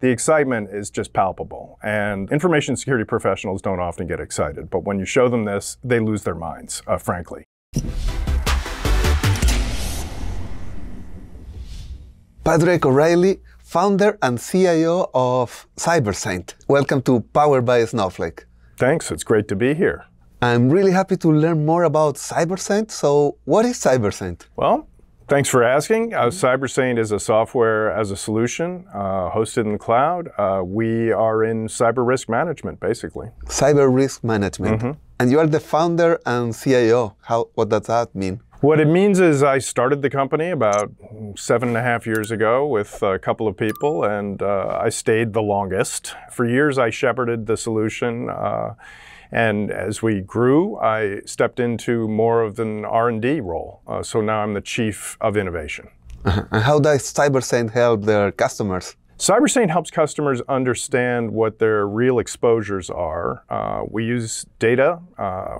the excitement is just palpable. And information security professionals don't often get excited, but when you show them this, they lose their minds, frankly. Patrick O'Reilly, founder and CIO of CyberSaint. Welcome to Powered by Snowflake. Thanks, it's great to be here. I'm really happy to learn more about CyberSaint. So what is CyberSaint? Well, thanks for asking. CyberSaint is a software as a solution hosted in the cloud. We are in cyber risk management, basically. Cyber risk management. Mm-hmm. And you are the founder and CIO. What does that mean? What it means is I started the company about 7.5 years ago with a couple of people, and I stayed the longest. For years, I shepherded the solution. And as we grew, I stepped into more of an R&D role. So now I'm the chief of innovation. Uh-huh. And how does CyberSaint help their customers? CyberSaint helps customers understand what their real exposures are. We use data.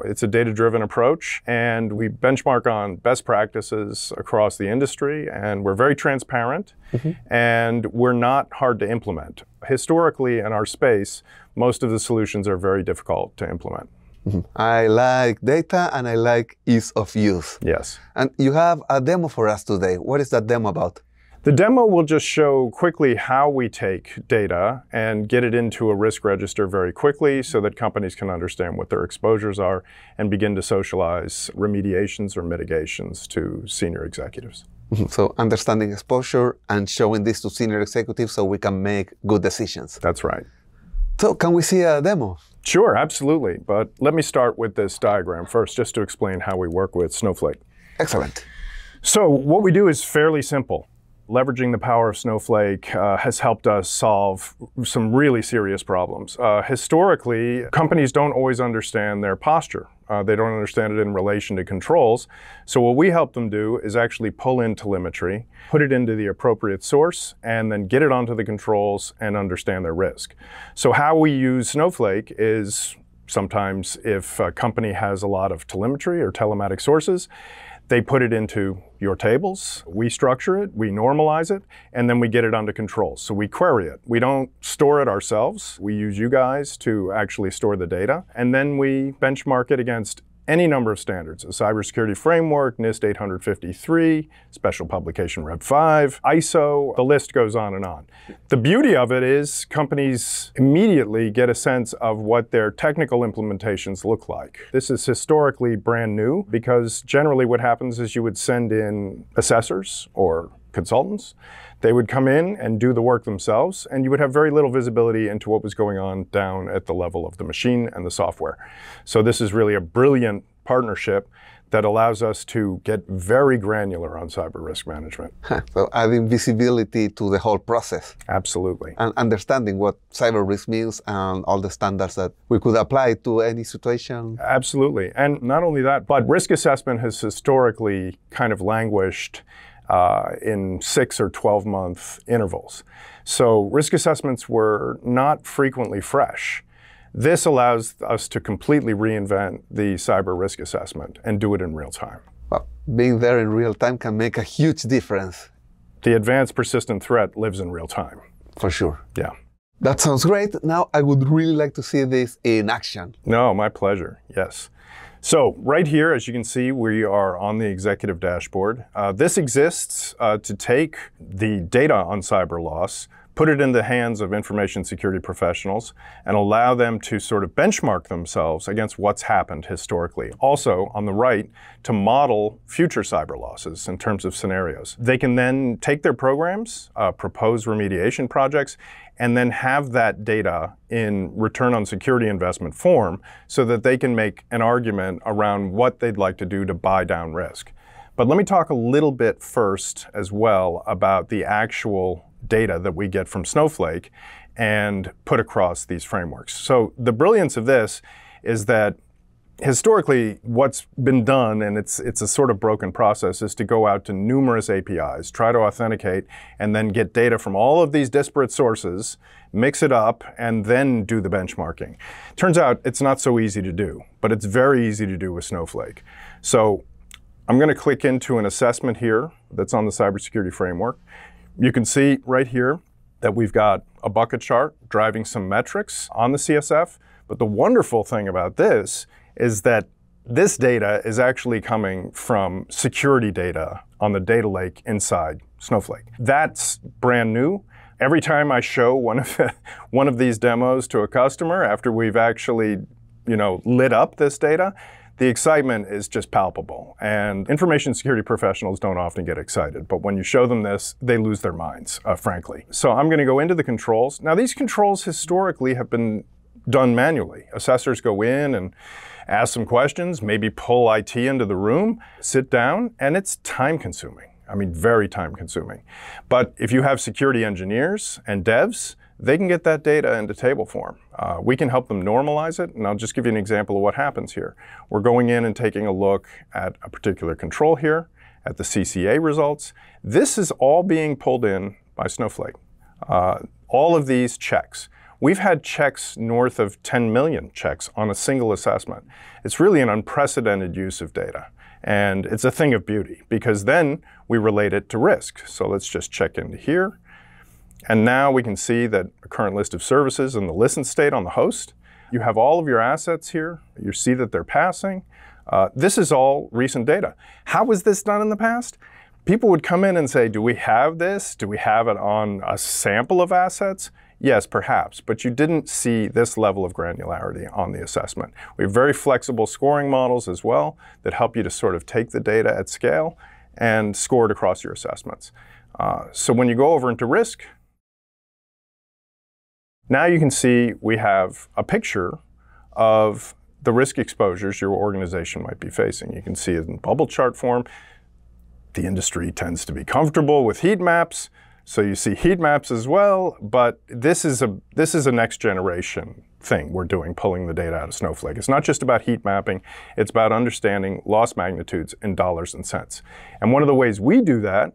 It's a data-driven approach. And we benchmark on best practices across the industry. And we're very transparent. Mm-hmm. And we're not hard to implement. Historically, in our space, most of the solutions are very difficult to implement. Mm-hmm. I like data and I like ease of use. Yes. And you have a demo for us today. What is that demo about? The demo will just show quickly how we take data and get it into a risk register very quickly so that companies can understand what their exposures are and begin to socialize remediations or mitigations to senior executives. So understanding exposure and showing this to senior executives so we can make good decisions. That's right. So can we see a demo? Sure, absolutely. But let me start with this diagram first, just to explain how we work with Snowflake. Excellent. So what we do is fairly simple. Leveraging the power of Snowflake has helped us solve some really serious problems. Historically, companies don't always understand their posture. They don't understand it in relation to controls. So what we help them do is actually pull in telemetry, put it into the appropriate source, and then get it onto the controls and understand their risk. So how we use Snowflake is sometimes if a company has a lot of telemetry or telematic sources, they put it into your tables, we structure it, we normalize it, and then we get it under control. So we query it. We don't store it ourselves. We use you guys to actually store the data. And then we benchmark it against any number of standards, a cybersecurity framework, NIST 853, Special Publication Rev 5, ISO, the list goes on and on. The beauty of it is companies immediately get a sense of what their technical implementations look like. This is historically brand new because generally what happens is you would send in assessors or consultants. They would come in and do the work themselves, and you would have very little visibility into what was going on down at the level of the machine and the software. So this is really a brilliant partnership that allows us to get very granular on cyber risk management. So adding visibility to the whole process. Absolutely. And understanding what cyber risk means and all the standards that we could apply to any situation. Absolutely. And not only that, but risk assessment has historically kind of languished in 6- or 12-month intervals. So risk assessments were not frequently fresh. This allows us to completely reinvent the cyber risk assessment and do it in real time. Well, being there in real time can make a huge difference. The advanced persistent threat lives in real time. For sure. Yeah. That sounds great. Now I would really like to see this in action. No, my pleasure. Yes. So right here, as you can see, we are on the executive dashboard. This exists to take the data on cyber loss, put it in the hands of information security professionals, and allow them to sort of benchmark themselves against what's happened historically. Also, on the right, to model future cyber losses in terms of scenarios. They can then take their programs, propose remediation projects, and then have that data in return on security investment form so that they can make an argument around what they'd like to do to buy down risk. But let me talk a little bit first as well about the actual data that we get from Snowflake and put across these frameworks. So the brilliance of this is that historically, what's been done, and it's a sort of broken process, is to go out to numerous APIs, try to authenticate, and then get data from all of these disparate sources, mix it up, and then do the benchmarking. Turns out it's not so easy to do, but it's very easy to do with Snowflake. So I'm going to click into an assessment here that's on the cybersecurity framework. You can see right here, that we've got a bucket chart driving some metrics on the CSF. But the wonderful thing about this is that this data is actually coming from security data on the data lake inside Snowflake. That's brand new. Every time I show one of these demos to a customer after we've actually, lit up this data, the excitement is just palpable. And information security professionals don't often get excited, but when you show them this, they lose their minds, frankly. So I'm going to go into the controls. Now, these controls historically have been done manually. Assessors go in and ask some questions, maybe pull IT into the room, sit down, and it's time-consuming. I mean, very time-consuming. But if you have security engineers and devs, they can get that data into table form. We can help them normalize it, and I'll just give you an example of what happens here. We're going in and taking a look at a particular control here, at the CCA results. This is all being pulled in by Snowflake. All of these checks. We've had checks north of 10 million checks on a single assessment. It's really an unprecedented use of data. And it's a thing of beauty, because then we relate it to risk. So let's just check into here. And now we can see that a current list of services and the listen state on the host. You have all of your assets here. You see that they're passing. This is all recent data. How was this done in the past? People would come in and say, do we have this? Do we have it on a sample of assets? Yes, perhaps, but you didn't see this level of granularity on the assessment. We have very flexible scoring models as well that help you to sort of take the data at scale and score it across your assessments. So when you go over into risk, now you can see we have a picture of the risk exposures your organization might be facing. You can see it in bubble chart form. The industry tends to be comfortable with heat maps. So you see heat maps as well, but this is a next generation thing we're doing, pulling the data out of Snowflake. It's not just about heat mapping, it's about understanding loss magnitudes in dollars and cents. And one of the ways we do that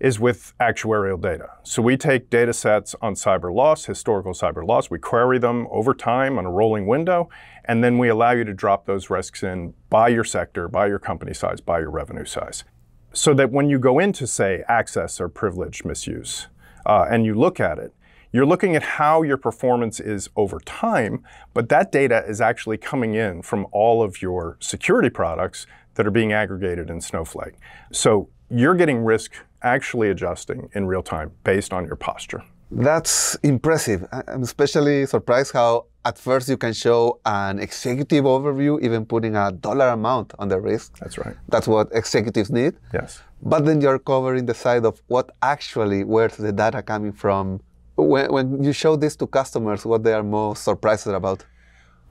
is with actuarial data. So we take data sets on cyber loss, historical cyber loss, we query them over time on a rolling window, and then we allow you to drop those risks in by your sector, by your company size, by your revenue size. So that when you go into, say, access or privilege misuse, and you look at it, you're looking at how your performance is over time, but that data is actually coming in from all of your security products that are being aggregated in Snowflake. So you're getting risk actually adjusting in real time based on your posture. That's impressive. I'm especially surprised how at first you can show an executive overview, even putting a dollar amount on the risk. That's right. That's what executives need. Yes. But then you're covering the side of what actually, where's the data coming from? When you show this to customers, what they are most surprised about?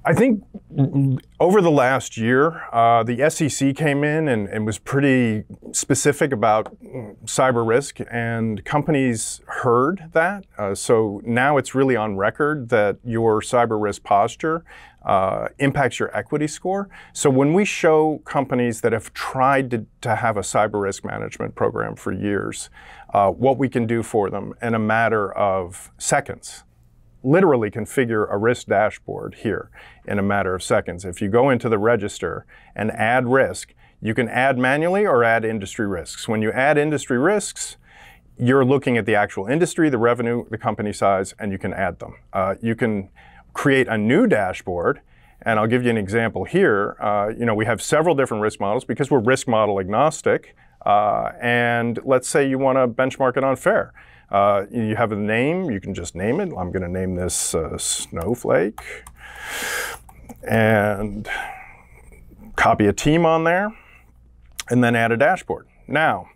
I think over the last year, the SEC came in and was pretty specific about cyber risk, and companies heard that. So now it's really on record that your cyber risk posture impacts your equity score. So when we show companies that have tried to have a cyber risk management program for years, what we can do for them in a matter of seconds. Literally configure a risk dashboard here in a matter of seconds. If you go into the register and add risk, you can add manually or add industry risks. When you add industry risks, you're looking at the actual industry, the revenue, the company size, and you can add them. You can create a new dashboard, and I'll give you an example here. We have several different risk models because we're risk model agnostic, and let's say you want to benchmark it on FAIR. You have a name, you can just name it. I'm going to name this Snowflake and copy a team on there and then add a dashboard. Now,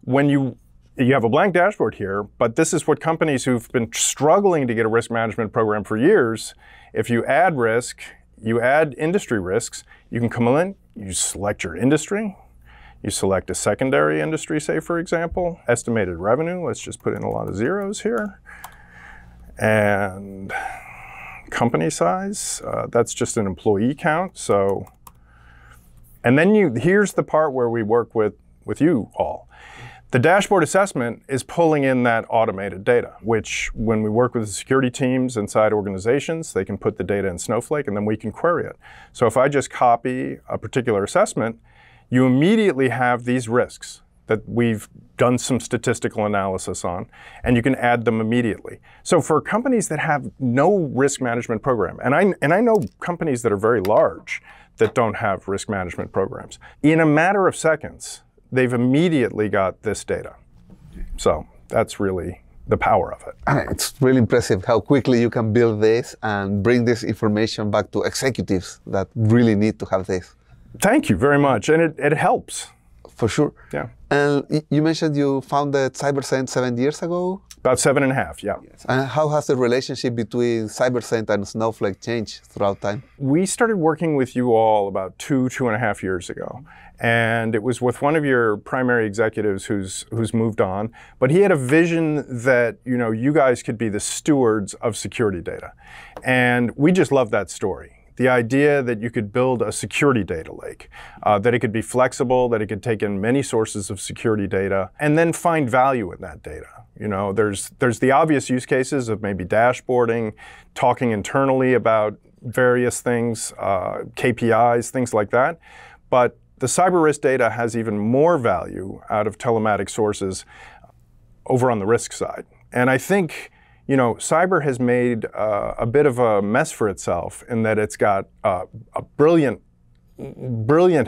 when you have a blank dashboard here, but this is what companies who've been struggling to get a risk management program for years, if you add risk, you add industry risks, you can come in, you select your industry. You select a secondary industry, say, for example, estimated revenue. Let's just put in a lot of zeros here. And company size, that's just an employee count. So, and then here's the part where we work with you all. The dashboard assessment is pulling in that automated data, which when we work with the security teams inside organizations, they can put the data in Snowflake and then we can query it. So if I just copy a particular assessment, you immediately have these risks. that we've done some statistical analysis on, and you can add them immediately. So for companies that have no risk management program, and I know companies that are very large that don't have risk management programs, in a matter of seconds, they've immediately got this data. So that's really the power of it. It's really impressive how quickly you can build this and bring this information back to executives that really need to have this. Thank you very much, and it helps. For sure. Yeah. And you mentioned you founded CyberSaint 7 years ago? About 7.5, yeah. Yes. And how has the relationship between CyberSaint and Snowflake changed throughout time? We started working with you all about 2.5 years ago. And it was with one of your primary executives who's moved on. But he had a vision that, you know, you guys could be the stewards of security data. And we just love that story. The idea that you could build a security data lake, that it could be flexible, that it could take in many sources of security data, and then find value in that data. You know, there's the obvious use cases of maybe dashboarding, talking internally about various things, KPIs, things like that. But the cyber risk data has even more value out of telematic sources over on the risk side. And I think, you know, cyber has made a bit of a mess for itself in that it's got a brilliant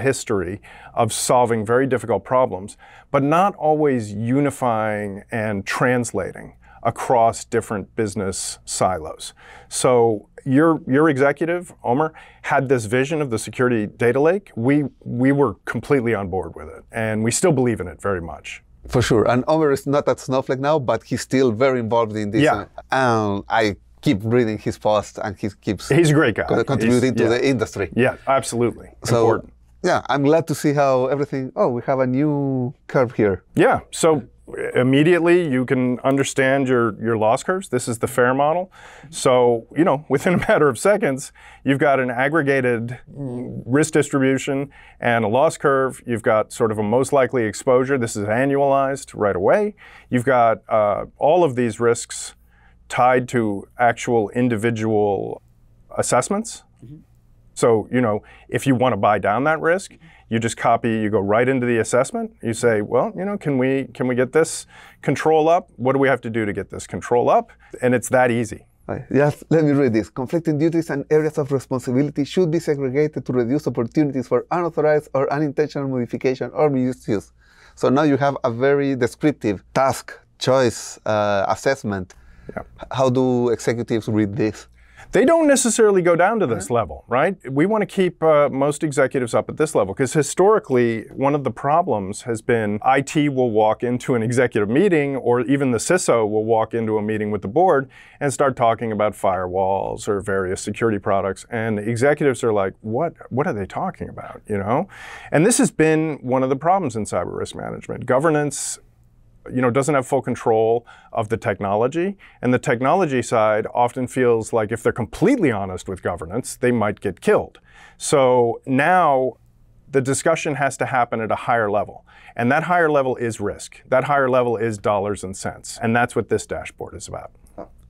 history of solving very difficult problems, but not always unifying and translating across different business silos. So your executive, Omer, had this vision of the security data lake. We were completely on board with it, and we still believe in it very much. For sure. And Omer is not at Snowflake now, but he's still very involved in this. Yeah. And I keep reading his posts, and he keeps he's a great guy. Contributing to the industry. Yeah, absolutely. So, important. Yeah, I'm glad to see how everything, oh, we have a new curve here. Yeah, so immediately you can understand your loss curves. This is the FAIR model. So, you know, within a matter of seconds, you've got an aggregated risk distribution and a loss curve. You've got sort of a most likely exposure. This is annualized right away. You've got all of these risks tied to actual individual assessments. Mm-hmm. So, you know, if you want to buy down that risk, you just copy, you go right into the assessment. You say, well, you know, can we get this control up? What do we have to do to get this control up? And it's that easy. Right. Yes, let me read this. Conflicting duties and areas of responsibility should be segregated to reduce opportunities for unauthorized or unintentional modification or misuse. So now you have a very descriptive task choice assessment. Yeah. How do executives read this? They don't necessarily go down to this level, right? We want to keep most executives up at this level, because historically, one of the problems has been IT will walk into an executive meeting, or even the CISO will walk into a meeting with the board and start talking about firewalls or various security products. And executives are like, what are they talking about, you know? And this has been one of the problems in cyber risk management. Governance, you know, doesn't have full control of the technology. And the technology side often feels like if they're completely honest with governance, they might get killed. So now the discussion has to happen at a higher level. And that higher level is risk. That higher level is dollars and cents. And that's what this dashboard is about.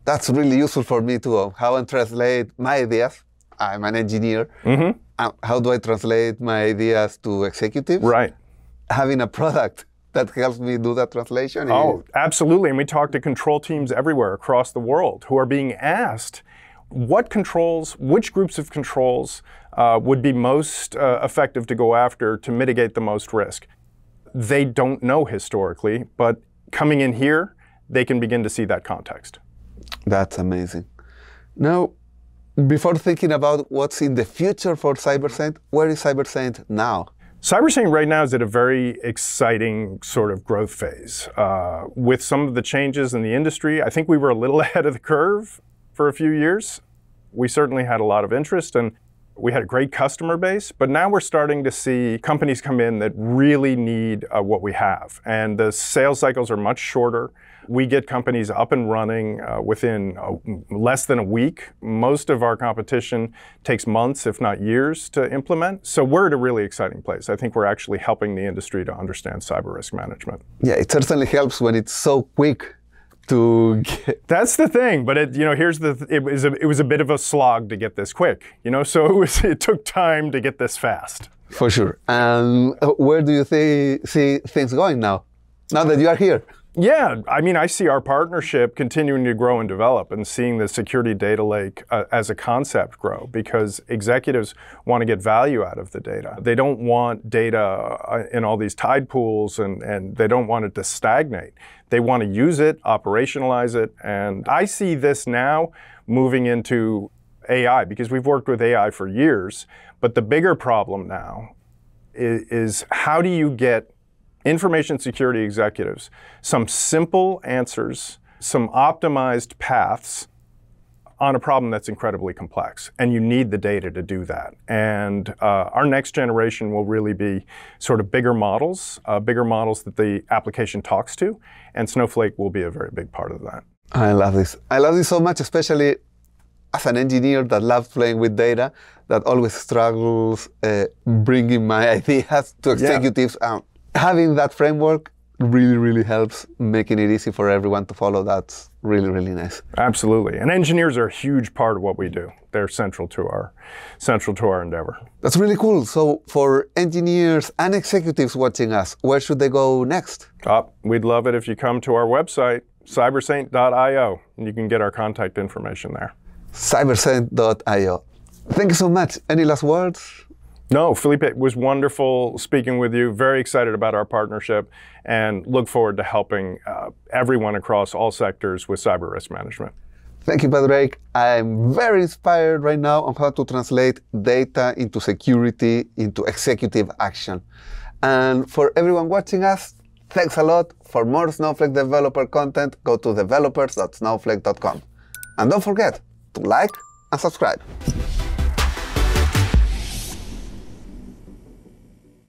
That's really useful for me too. How I translate my ideas. I'm an engineer. Mm-hmm. How do I translate my ideas to executives? Right. Having a product that helps me do that translation. Oh, absolutely. And we talk to control teams everywhere across the world who are being asked what controls, which groups of controls would be most effective to go after to mitigate the most risk. They don't know historically, but coming in here, they can begin to see that context. That's amazing. Now, before thinking about what's in the future for CyberSaint, where is CyberSaint now? CyberSaint right now is at a very exciting sort of growth phase. With some of the changes in the industry, I think we were a little ahead of the curve for a few years. We certainly had a lot of interest, and we had a great customer base, but now we're starting to see companies come in that really need what we have. And the sales cycles are much shorter. We get companies up and running within less than a week. Most of our competition takes months, if not years, to implement. So we're at a really exciting place. I think we're actually helping the industry to understand cyber risk management. Yeah, it certainly helps when it's so quick to get. That's the thing, but it, you know, here's the it was a bit of a slog to get this quick, you know. So it took time to get this fast. for sure. And where do you see things going now? Now that you are here? Yeah, I mean, I see our partnership continuing to grow and develop, and seeing the security data lake as a concept grow, because executives want to get value out of the data. They don't want data in all these tide pools, and they don't want it to stagnate. They want to use it, operationalize it, and I see this now moving into AI, because we've worked with AI for years, but the bigger problem now is how do you get information security executives some simple answers, some optimized paths on a problem that's incredibly complex, and you need the data to do that. And our next generation will really be sort of bigger models that the application talks to, and Snowflake will be a very big part of that. I love this. I love this so much, especially as an engineer that loves playing with data, that always struggles bringing my ideas to executives. Yeah. Having that framework really, really helps making it easy for everyone to follow. That's really, really nice. Absolutely. And engineers are a huge part of what we do. They're central to our endeavor. That's really cool. So for engineers and executives watching us, where should they go next? We'd love it if you come to our website, cybersaint.io, and you can get our contact information there. Cybersaint.io. Thank you so much. Any last words? No, Felipe, it was wonderful speaking with you. Very excited about our partnership, and look forward to helping everyone across all sectors with cyber risk management. Thank you, Patrick. I'm very inspired right now on how to translate data into security, into executive action. And for everyone watching us, thanks a lot. For more Snowflake developer content, go to developers.snowflake.com. And don't forget to like and subscribe.